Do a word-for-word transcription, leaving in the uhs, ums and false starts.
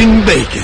fucking bacon.